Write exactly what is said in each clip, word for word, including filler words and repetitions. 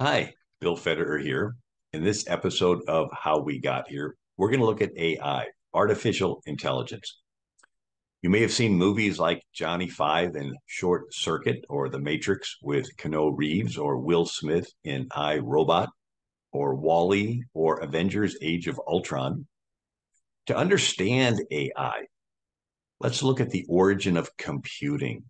Hi, Bill Federer here. In this episode of How We Got Here, we're going to look at A I, artificial intelligence. You may have seen movies like Johnny Five and Short Circuit or The Matrix with Keanu Reeves or Will Smith in iRobot or WALL-E or Avengers Age of Ultron. To understand A I, let's look at the origin of computing.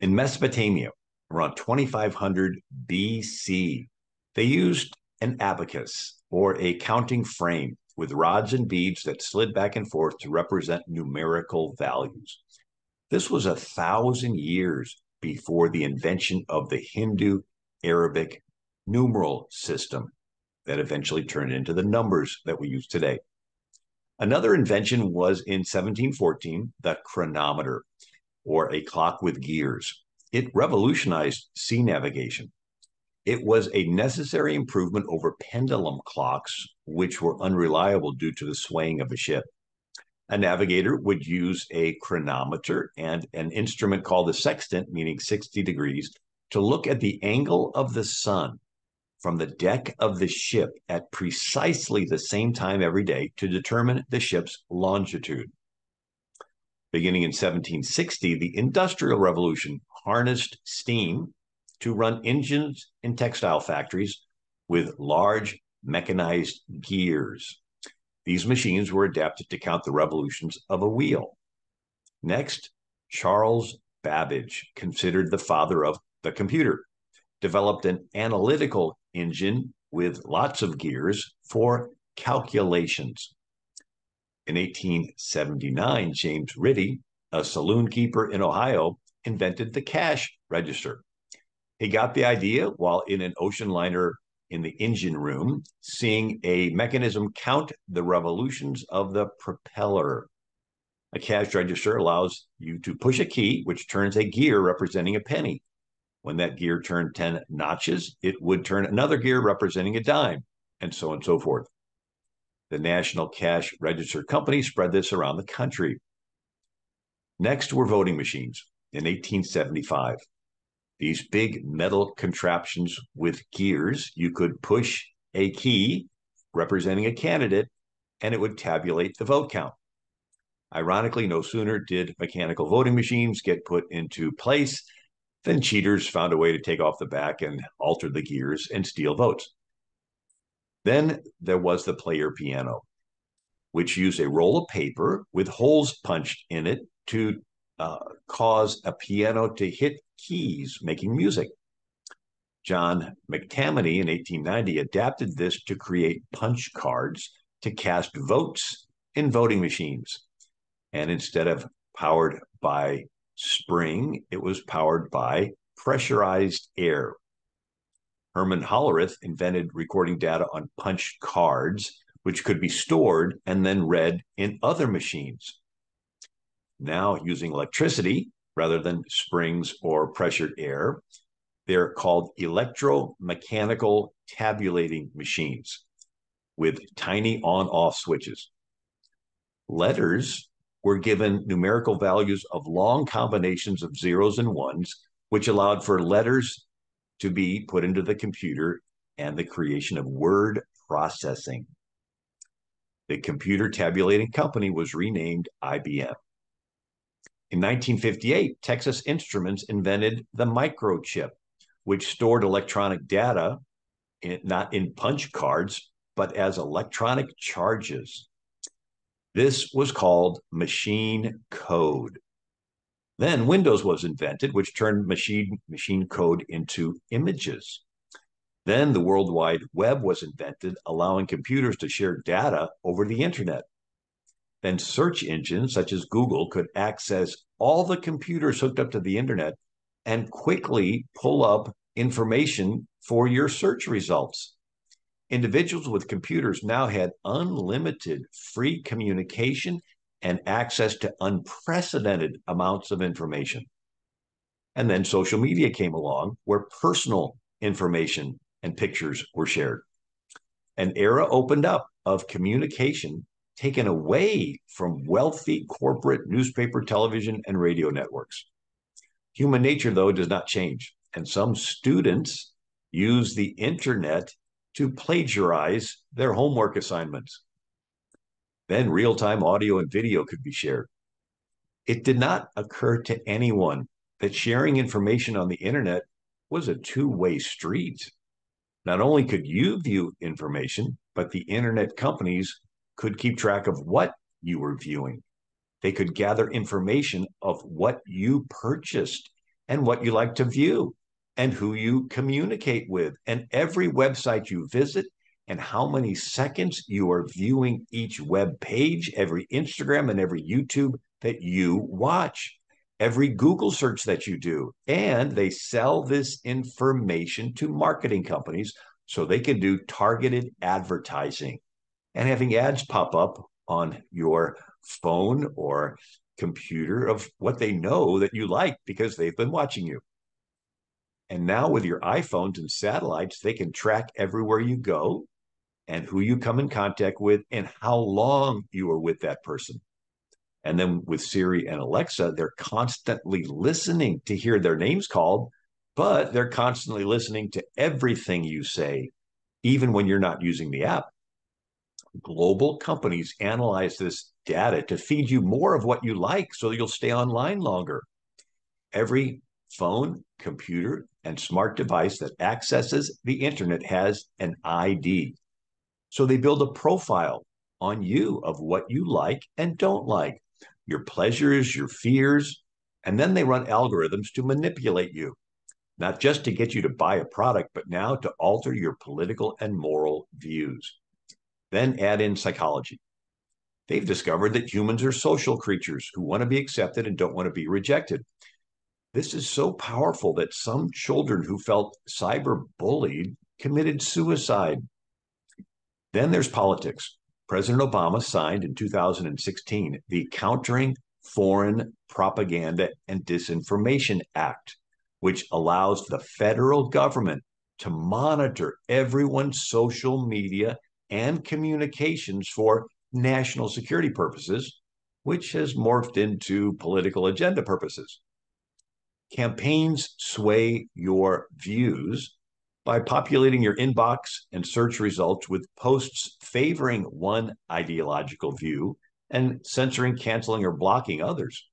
In Mesopotamia, around twenty-five hundred B C, they used an abacus, or a counting frame, with rods and beads that slid back and forth to represent numerical values. This was a thousand years before the invention of the Hindu-Arabic numeral system that eventually turned into the numbers that we use today. Another invention was in seventeen fourteen, the chronometer, or a clock with gears. It revolutionized sea navigation. It was a necessary improvement over pendulum clocks, which were unreliable due to the swaying of a ship. A navigator would use a chronometer and an instrument called the sextant, meaning sixty degrees, to look at the angle of the sun from the deck of the ship at precisely the same time every day to determine the ship's longitude. Beginning in seventeen sixty, the Industrial Revolution harnessed steam to run engines in textile factories with large mechanized gears. These machines were adapted to count the revolutions of a wheel. Next, Charles Babbage, considered the father of the computer, developed an analytical engine with lots of gears for calculations. In eighteen seventy-nine, James Ritty, a saloon keeper in Ohio, invented the cash register. He got the idea while in an ocean liner in the engine room, seeing a mechanism count the revolutions of the propeller. A cash register allows you to push a key, which turns a gear representing a penny. When that gear turned ten notches, it would turn another gear representing a dime, and so on and so forth. The National Cash Register Company spread this around the country. Next were voting machines in eighteen seventy-five. These big metal contraptions with gears, you could push a key representing a candidate, and it would tabulate the vote count. Ironically, no sooner did mechanical voting machines get put into place than cheaters found a way to take off the back and alter the gears and steal votes. Then there was the player piano, which used a roll of paper with holes punched in it to uh, cause a piano to hit keys, making music. John McTammany in eighteen ninety adapted this to create punch cards to cast votes in voting machines. And instead of powered by spring, it was powered by pressurized air. Herman Hollerith invented recording data on punch cards, which could be stored and then read in other machines. Now, using electricity rather than springs or pressured air, they're called electromechanical tabulating machines with tiny on-off switches. Letters were given numerical values of long combinations of zeros and ones, which allowed for letters to be put into the computer and the creation of word processing. The computer tabulating company was renamed I B M. In nineteen fifty-eight, Texas Instruments invented the microchip, which stored electronic data, in, not in punch cards, but as electronic charges. This was called machine code. Then Windows was invented, which turned machine, machine code into images. Then the World Wide Web was invented, allowing computers to share data over the internet. Then search engines such as Google could access all the computers hooked up to the internet and quickly pull up information for your search results. Individuals with computers now had unlimited free communication and access to unprecedented amounts of information. And then social media came along, where personal information and pictures were shared. An era opened up of communication taken away from wealthy corporate newspaper, television, and radio networks. Human nature, though, does not change, and some students use the internet to plagiarize their homework assignments. Then real-time audio and video could be shared. It did not occur to anyone that sharing information on the internet was a two-way street. Not only could you view information, but the internet companies could keep track of what you were viewing. They could gather information of what you purchased and what you like to view and who you communicate with and every website you visit and how many seconds you are viewing each web page, every Instagram and every YouTube that you watch, every Google search that you do. And they sell this information to marketing companies so they can do targeted advertising and having ads pop up on your phone or computer of what they know that you like because they've been watching you. And now with your iPhones and satellites, they can track everywhere you go and who you come in contact with and how long you are with that person. And then with Siri and Alexa, they're constantly listening to hear their names called, but they're constantly listening to everything you say, even when you're not using the app. Global companies analyze this data to feed you more of what you like so that you'll stay online longer. Every phone, computer, and smart device that accesses the internet has an I D. So they build a profile on you of what you like and don't like, your pleasures, your fears, and then they run algorithms to manipulate you, not just to get you to buy a product, but now to alter your political and moral views. Then add in psychology. They've discovered that humans are social creatures who want to be accepted and don't want to be rejected. This is so powerful that some children who felt cyberbullied committed suicide. Then there's politics. President Obama signed in two thousand sixteen the Countering Foreign Propaganda and Disinformation Act, which allows the federal government to monitor everyone's social media and communications for national security purposes, which has morphed into political agenda purposes. Campaigns sway your views by populating your inbox and search results with posts favoring one ideological view and censoring, canceling, or blocking others.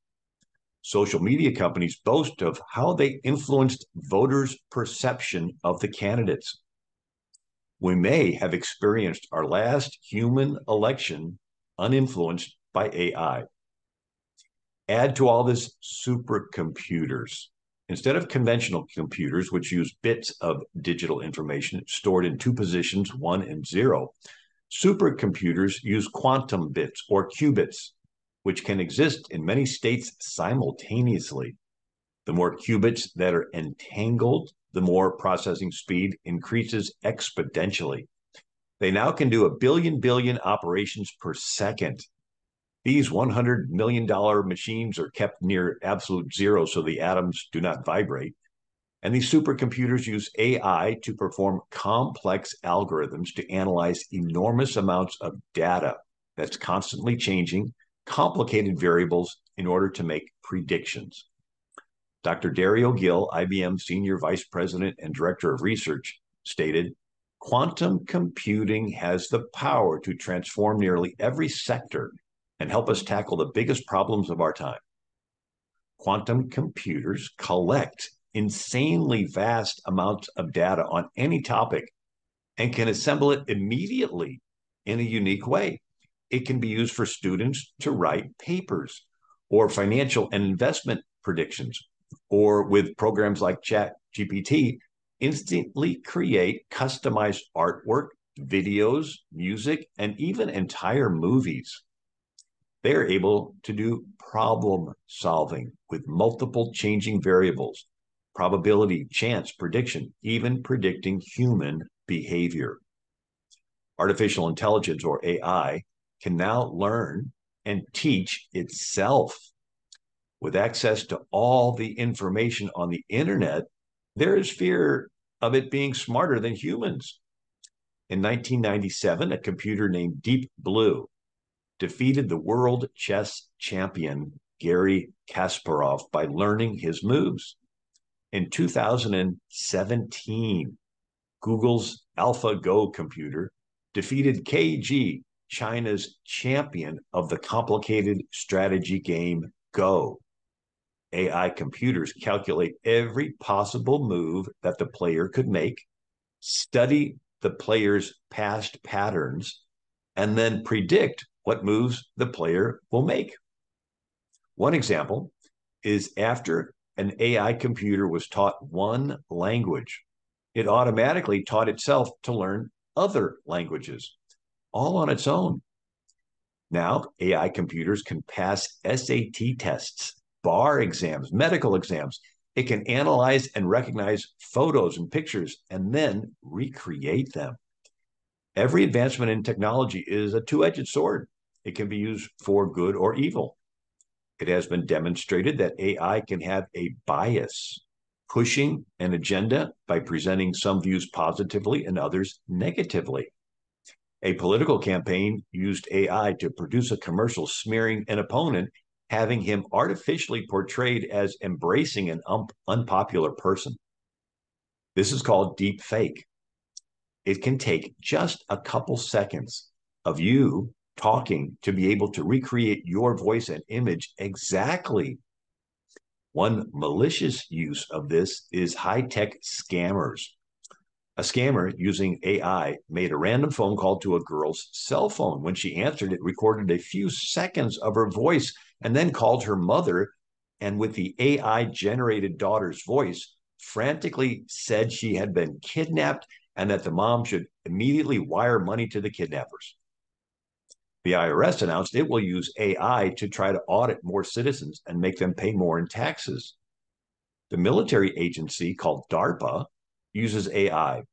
Social media companies boast of how they influenced voters' perception of the candidates. We may have experienced our last human election uninfluenced by A I. Add to all this supercomputers. Instead of conventional computers, which use bits of digital information stored in two positions, one and zero, supercomputers use quantum bits or qubits, which can exist in many states simultaneously. The more qubits that are entangled, the more processing speed increases exponentially. They now can do a billion billion operations per second. These one hundred million dollar machines are kept near absolute zero so the atoms do not vibrate. And these supercomputers use A I to perform complex algorithms to analyze enormous amounts of data that's constantly changing, complicated variables in order to make predictions. Doctor Dario Gill, I B M Senior Vice President and Director of Research, stated, "Quantum computing has the power to transform nearly every sector and help us tackle the biggest problems of our time. Quantum computers collect insanely vast amounts of data on any topic and can assemble it immediately in a unique way. It can be used for students to write papers or financial and investment predictions, or with programs like ChatGPT, instantly create customized artwork, videos, music, and even entire movies. They are able to do problem solving with multiple changing variables, probability, chance, prediction, even predicting human behavior. Artificial intelligence, or A I, can now learn and teach itself. With access to all the information on the internet, there is fear of it being smarter than humans. In nineteen ninety-seven, a computer named Deep Blue defeated the world chess champion Gary Kasparov by learning his moves. In two thousand seventeen, Google's AlphaGo computer defeated K G, China's champion of the complicated strategy game Go. A I computers calculate every possible move that the player could make, study the player's past patterns, and then predict what moves the player will make. One example is after an A I computer was taught one language, it automatically taught itself to learn other languages, all on its own. Now, A I computers can pass S A T tests, bar exams, medical exams. It can analyze and recognize photos and pictures and then recreate them. Every advancement in technology is a two-edged sword. It can be used for good or evil. It has been demonstrated that A I can have a bias, pushing an agenda by presenting some views positively and others negatively. A political campaign used A I to produce a commercial smearing an opponent, having him artificially portrayed as embracing an un- unpopular person. This is called deep fake. It can take just a couple seconds of you talking to be able to recreate your voice and image exactly. One malicious use of this is high-tech scammers. A scammer using A I made a random phone call to a girl's cell phone. When she answered, it recorded a few seconds of her voice and then called her mother, and with the A I-generated daughter's voice, frantically said she had been kidnapped and that the mom should immediately wire money to the kidnappers. The I R S announced it will use A I to try to audit more citizens and make them pay more in taxes. The military agency called DARPA uses A I.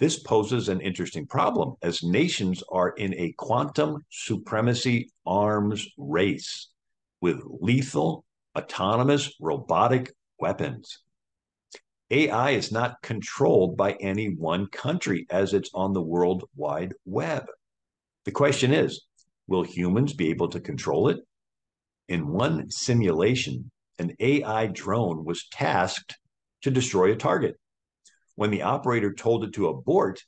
This poses an interesting problem as nations are in a quantum supremacy arms race with lethal, autonomous, robotic weapons. A I is not controlled by any one country as it's on the World Wide Web. The question is, will humans be able to control it? In one simulation, an A I drone was tasked to destroy a target. When the operator told it to abort,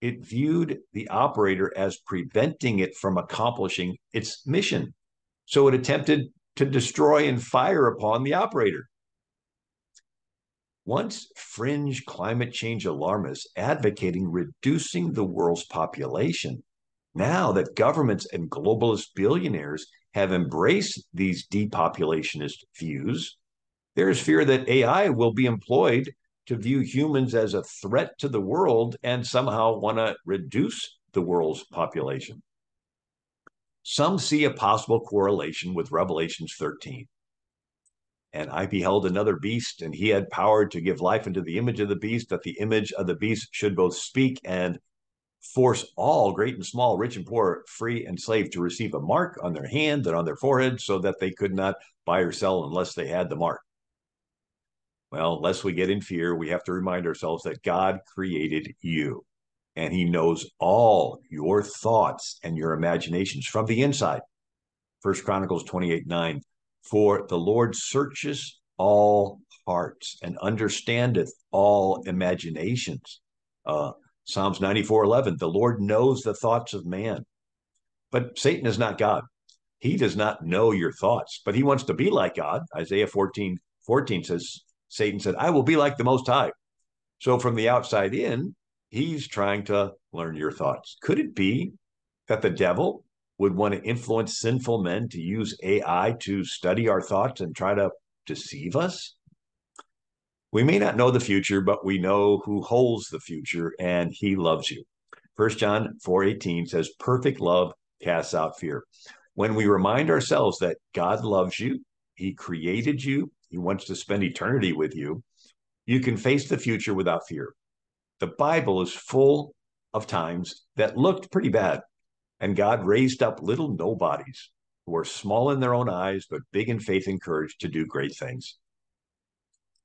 it viewed the operator as preventing it from accomplishing its mission. So it attempted to destroy and fire upon the operator. Once fringe climate change alarmists advocating reducing the world's population, now that governments and globalist billionaires have embraced these depopulationist views, there is fear that A I will be employed to view humans as a threat to the world and somehow want to reduce the world's population. Some see a possible correlation with Revelations thirteen. And I beheld another beast, and he had power to give life unto the image of the beast, that the image of the beast should both speak and force all, great and small, rich and poor, free and slave, to receive a mark on their hand and on their forehead, so that they could not buy or sell unless they had the mark. Well, lest we get in fear, we have to remind ourselves that God created you, and he knows all your thoughts and your imaginations from the inside. First Chronicles twenty-eight nine, for the Lord searcheth all hearts and understandeth all imaginations. Uh, Psalms ninety-four eleven, the Lord knows the thoughts of man. But Satan is not God. He does not know your thoughts, but he wants to be like God. Isaiah fourteen fourteen says, Satan said, I will be like the Most High. So from the outside in, he's trying to learn your thoughts. Could it be that the devil would want to influence sinful men to use A I to study our thoughts and try to deceive us? We may not know the future, but we know who holds the future, and he loves you. First John four eighteen says, perfect love casts out fear. When we remind ourselves that God loves you, he created you, he wants to spend eternity with you, you can face the future without fear. The Bible is full of times that looked pretty bad, and God raised up little nobodies who are small in their own eyes, but big in faith and courage to do great things.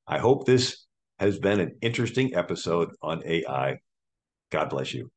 I hope this has been an interesting episode on A I. God bless you.